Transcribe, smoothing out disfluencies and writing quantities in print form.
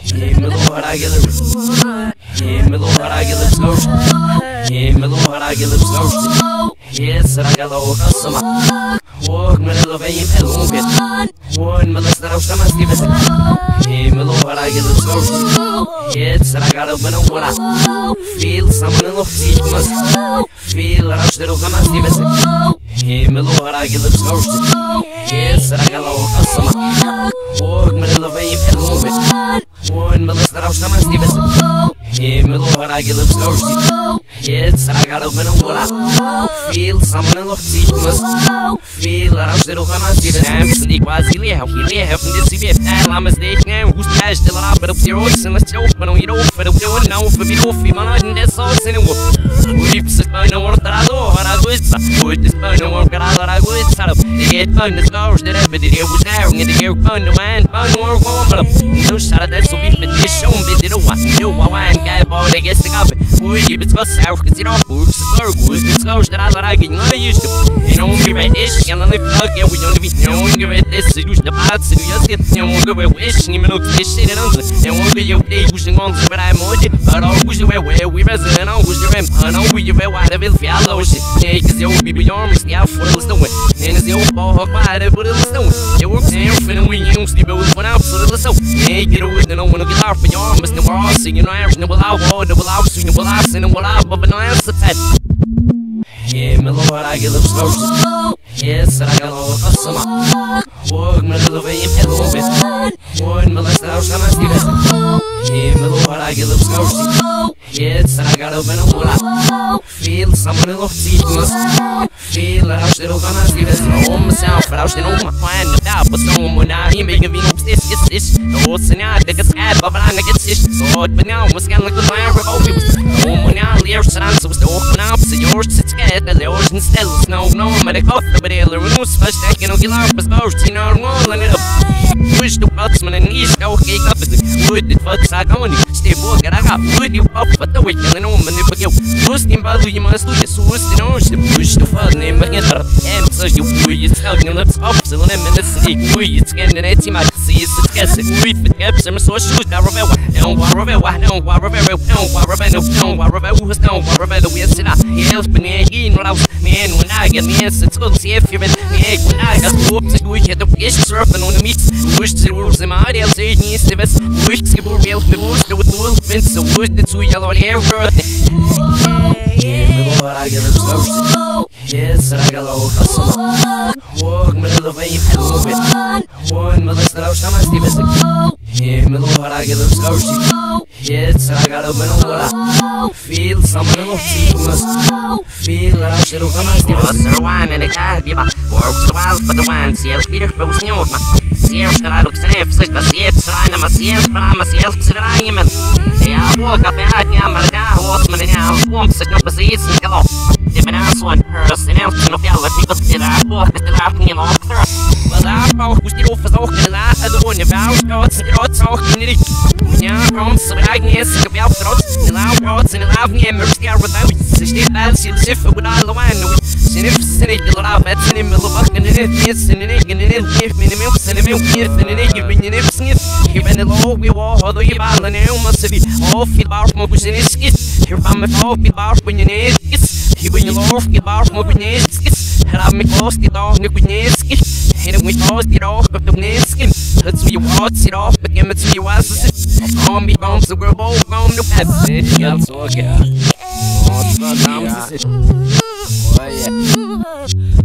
Hey, Milo, hard I get lips. Hey, Milo, hard I get lips. Hey, Milo, hard I get lips. Yes, I got low customer. Walk, Milo, pay him a little bit. One Milo, that I'll come and give it. Hey, Milo, hard I get lips. Yes, I got a winner. Feel someone in the feet must feel that I'll still come and give it. Hey, Milo, hard I get lips. Yes, I got low customer. Walk, Milo, pay him a little bit. One Milo that I'll come and give it. Hey, Milo, hard I get lips. Yes, I got a winner. Feel someone in the feet must feel that I'll still come and give it. I'm sleep, I see how he left and disappeared. I'm a snake man who's passed the lot, but up your voice and let's go. But on your off, but up your now for me, off, even on that sauce anymore. Weeps, I know what I do, what I would put this phone on what I would set up. They get fun, the stars that ever did it was narrowing in the air, fun, the wine, fun, more warm, but no shot of that, so we've been shown, but they don't want to know why I'm guy, but they get the copy. We give it us out, cause it all works, it's close that I thought I can only use them. You don't give it this, and only fuck, yeah, we don't give it, you don't give it this, you lose the parts, and you just get, you won't go with wishing, even though this shit and other, and won't be your day, who's the one, but I'm on it, but all who's the way, where we resident, all who's the ramp, and all we where why the bill for our lotion, yeah, cause the old people are mixed out for the stone, and it's the old ball hawk by the foot of the stone, they work there, and we don't sleep with one out, so let's go, yeah, get away, they don't wanna get off, but your arm is the bar, so you know, I'm the will out, the will out, so you will out. I'm sending what I'm up and I answer that. Yeah, Milo, hard I get lips. Yes, I got all the customer. Walk, Milo, pay him a little bit. One Milo, that I'll come and give it. Yeah, Milo, hard I get lips. Yes, I got open a wall. Feel someone in the feet must feel that I'll still come and give it. I'm on myself, but I'll still on my plan. But someone I ain't making me no stitch, it's the whole scenario, they get sad, but I'm gonna get stitched. So, but now, what's gonna look like I'm revolving? Oh, my now, there's an answer, so open up, so yours, it's good, and yours, and still, no, I'm gonna go, but they're the rules, first, I can't get off, but first, you know, I'm all in it up. Wish the bucks, man, and knees, no cake up, and wood, the fucks, I go on it. Stay bored, and I got wood, you up, but the way, killing home, and they forget. Who's the value, you must do this, who's the orange, the push, the fuck, name, and get up, and so you, it's hugging, and let's up, so let me listen. We it's getting an team I can see it's disgusting. We forget some source shoes, I remember. Don't worry about don't worry about don't worry about who's don't worry about the way it's not. He's been eating what I was man when I get me it's good see if you been me when I got whoops to get the fish surfing on the meat. Wish the rules in my ideas in is the best. Wish the real moves the wolf been so good to yellow hair. I get it so yes, I got low customer. Walk middle of a little bit. One Milo that I'll come and give it. Yeah, Milo, hard I get lips. Yes, I got a winner. Feel someone in the feet must feel that I'll still come and give it. What's the wine and the guy? Works the wild for the wine. See, I'll feed her for what's new with my. Yes, I look safe, but yes, I'm a yes, but I'm a yes, and I'm a yeah, walk up and I'm a guy, horseman, and I'm walking up a yes, and go. If an ass one person else in the fellow, people still I walk, still I can walk through. Well, I'm out, who's the office, and I don't want to bow, thoughts, and thoughts, talking it. Yeah, I'm so I can ask about thoughts, and I'm thoughts, and I'm here, and I'm scared with them. She that's your shift with all the wine. She never said it, you'll have that in the middle of the night, yes, and it can give me the milk, and the milk. You've been alone, we all hold you by the name of city. All feet bar from pushing his kids. You're from the top, you bar when you need it. You've been alone, you bar from open his kids. And I'm close, the dog, the queen's kids. And we lost it off, but the kids. That's where you watch it off, but it's where you watch it. Zombie bombs, the world bombs, the pets. It's all good. What's the